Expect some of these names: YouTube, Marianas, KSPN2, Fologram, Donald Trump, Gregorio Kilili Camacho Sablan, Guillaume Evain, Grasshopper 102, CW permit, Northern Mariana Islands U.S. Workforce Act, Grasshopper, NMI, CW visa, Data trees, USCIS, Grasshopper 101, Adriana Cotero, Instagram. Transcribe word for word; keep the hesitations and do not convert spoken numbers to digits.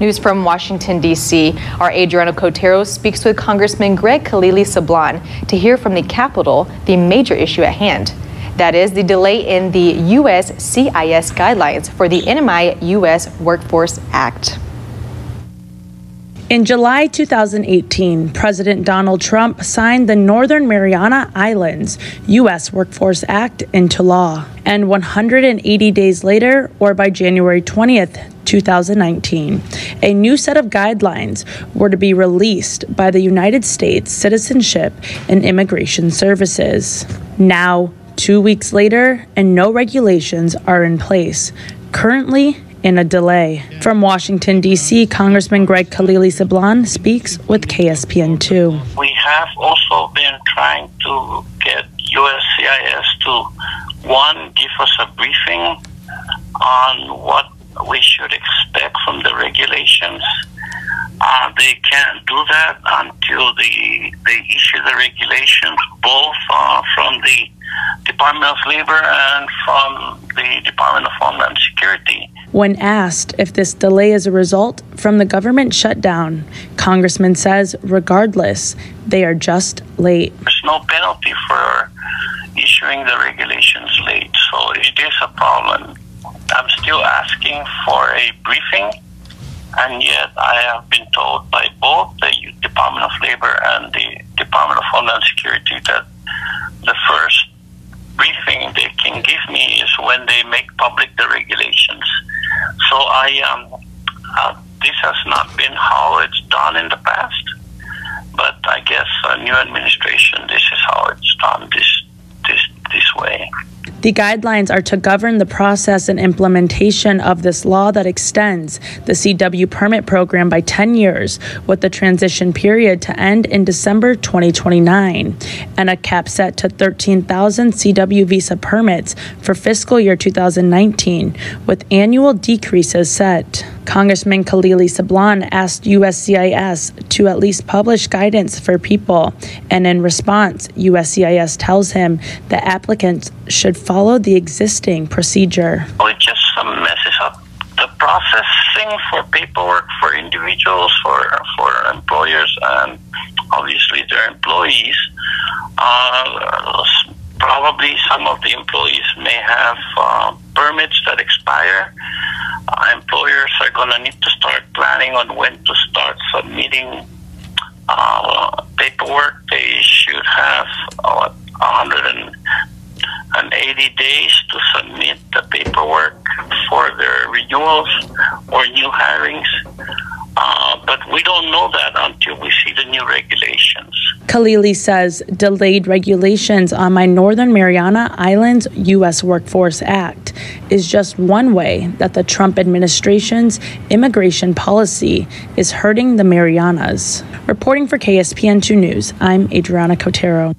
News from Washington, D C Our Adriana Cotero speaks with Congressman Greg Kilili Sablan to hear from the Capitol the major issue at hand. That is the delay in the U S C I S guidelines for the N M I U S Workforce Act. In July two thousand eighteen, President Donald Trump signed the Northern Mariana Islands U S Workforce Act into law. And one hundred eighty days later, or by January twentieth, two thousand nineteen, a new set of guidelines were to be released by the United States Citizenship and Immigration Services. Now, two weeks later, and no regulations are in place, currently in a delay. From Washington, D C, Congressman Greg Kilili Sablan speaks with K S P N two. We have also been trying to get U S C I S to, one, give us a briefing on what we should expect from the regulations. Uh, they can't do that until the, they issue the regulations, both uh, from the Department of Labor and from the Department of Homeland Security. When asked if this delay is a result from the government shutdown, Congressman says regardless, they are just late. There's no penalty for issuing the regulations late, so it is a problem. I'm still asking for a briefing, and yet I have been told by both the Department of Labor and the Department of Homeland Security that the first briefing they can give me is when they make public the regulations. So I, um, uh, this has not been how it's done in the past, but I guess a new administration, this is how it's done this this this way. The guidelines are to govern the process and implementation of this law that extends the C W permit program by ten years, with the transition period to end in December twenty twenty-nine, and a cap set to thirteen thousand C W visa permits for fiscal year two thousand nineteen, with annual decreases set. Congressman Kilili Sablan asked U S C I S to at least publish guidance for people, and in response, U S C I S tells him that applicants should follow the existing procedure. Oh, it just messes up the processing for paperwork for individuals, for, for employers, and obviously their employees. Uh, probably some of the employees may have uh, permits that expire. Uh, employers are going to need to start planning on when to start submitting uh, paperwork. They should have uh, one hundred eighty days to submit the paperwork for their renewals or new hirings. Uh, but we don't know that until we see the new regulations. Kilili says delayed regulations on my Northern Mariana Islands U S Workforce Act is just one way that the Trump administration's immigration policy is hurting the Marianas. Reporting for K S P N two News, I'm Adriana Cotero.